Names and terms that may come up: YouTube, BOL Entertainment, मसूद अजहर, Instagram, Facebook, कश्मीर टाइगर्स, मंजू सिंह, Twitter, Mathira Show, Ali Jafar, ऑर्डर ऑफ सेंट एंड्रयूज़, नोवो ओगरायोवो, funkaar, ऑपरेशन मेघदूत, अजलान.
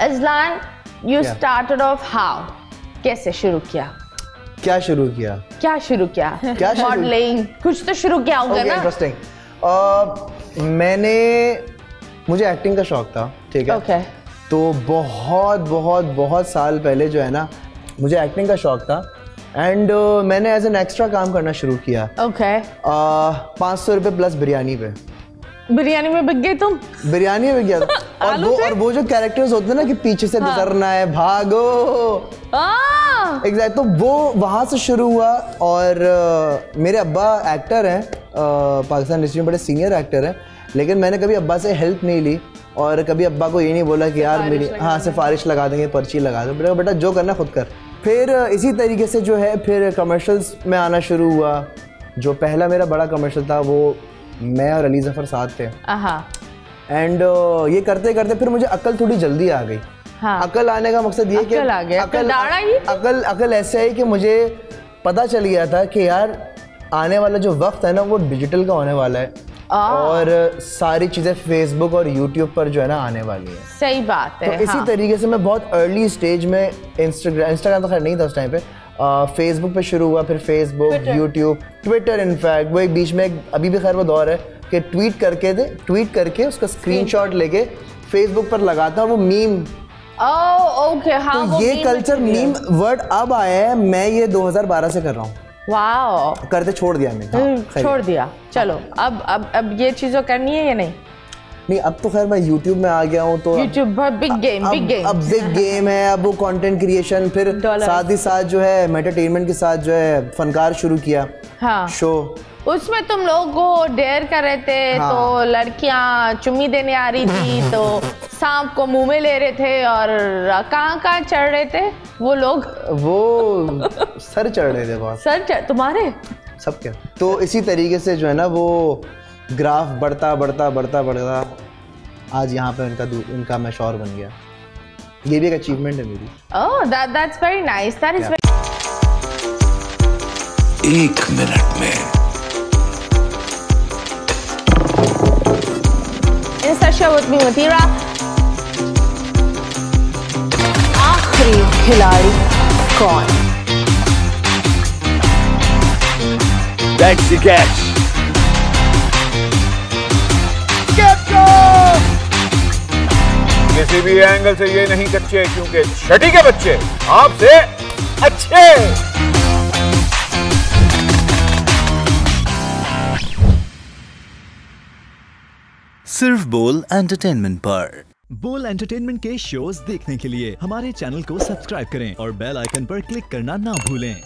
अजलान, you started off how? कैसे शुरू किया? क्या शुरू किया? क्या शुरू किया? मॉडलिंग, कुछ तो शुरू किया होगा ना? इंटरेस्टिंग। मुझे एक्टिंग का शौक था, ठीक है? Okay. तो बहुत बहुत बहुत साल पहले जो है ना, मुझे एक्टिंग का शौक था एंड मैंने एज एन एक्स्ट्रा काम करना शुरू किया। ओके। 500 रुपये प्लस बिरयानी पे। बिरयानी में बिक गए तुम? बिरयानी में बिक गया था। और वो जो कैरेक्टर्स होते हैं ना कि पीछे से गुजरना है, भागो। एग्जैक्ट, तो वो वहाँ से शुरू हुआ। और मेरे अब्बा एक्टर हैं, पाकिस्तान इंडस्ट्री में बड़े सीनियर एक्टर हैं, लेकिन मैंने कभी अब्बा से हेल्प नहीं ली और कभी अब्बा को ये नहीं बोला कि यार मेरी सिफारिश लगा देंगे, पर्ची लगा दो। बेटा बेटा जो करना खुद कर। फिर इसी तरीके से जो है फिर कमर्शल्स में आना शुरू हुआ। जो पहला मेरा बड़ा कमर्शल था वो मैं और अली जफर साथ थे एंड ये करते करते फिर मुझे अकल थोड़ी जल्दी आ गई। अकल आने का मकसद ये कि अकल ऐसे है कि मुझे पता चल गया था कि यार आने वाला जो वक्त है ना वो डिजिटल का होने वाला है और सारी चीज़ें फेसबुक और यूट्यूब पर जो है ना आने वाली है। सही बात है। तो इसी तरीके से मैं बहुत अर्ली स्टेज में इंस्टाग्राम तो खैर नहीं था उस टाइम पे, फेसबुक पे शुरू हुआ, फिर फेसबुक, यूट्यूब, ट्विटर। इनफैक्ट वो एक बीच में अभी भी खैर वो दौर है कि ट्वीट करके उसका स्क्रीनशॉट लेके फेसबुक पर लगाता हूँ वो मीम। तो ये कल्चर मीम वर्ड अब आया है। मैं ये 2012 से कर रहा हूँ। वाह, करते छोड़ दिया मैंने। छोड़ दिया, चलो अब ये चीज़ों करनी है या नहीं? नहीं, अब तो खैर मैं YouTube में आ गया हूँ तो YouTube बिग गेम है। अब वो कंटेंट क्रिएशन, फिर साथ ही साथ जो है एंटरटेनमेंट के साथ जो है फनकार शुरू किया। शो, उसमें तुम लोग को डेयर कर रहे थे। तो लड़कियाँ चुम्मी देने आ रही थी तो सांप को मुंह में ले रहे थे और कहाँ चढ़ रहे थे वो लोग? वो सर चढ़ रहे थे। बहुत सर चढ़ तुम्हारे सबके। तो इसी तरीके से जो है ना वो ग्राफ बढ़ता बढ़ता बढ़ता बढ़ता आज यहाँ पे इनका मैं शौर बन गया। ये भी एक अचीवमेंट है मेरी। Oh, that's very nice. That is very... 1 minute में इस शो विद मी मतीरा आखिरी खिलाड़ी कौन? That's the catch. किसी भी एंगल से ये नहीं कच्चे क्योंकि छठी के बच्चे आपसे अच्छे। सिर्फ बोल एंटरटेनमेंट पर। बोल एंटरटेनमेंट के शोज देखने के लिए हमारे चैनल को सब्सक्राइब करें और बेल आइकन पर क्लिक करना ना भूलें।